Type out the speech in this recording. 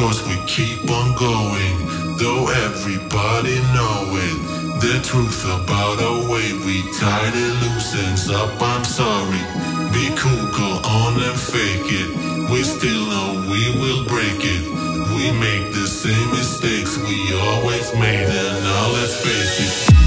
'cause we keep on going, though everybody know it. The truth about our way, we tied it loose ends up, I'm sorry. Be cool, go on and fake it. We still know we will break it. We make the same mistakes we always made, and now let's face it.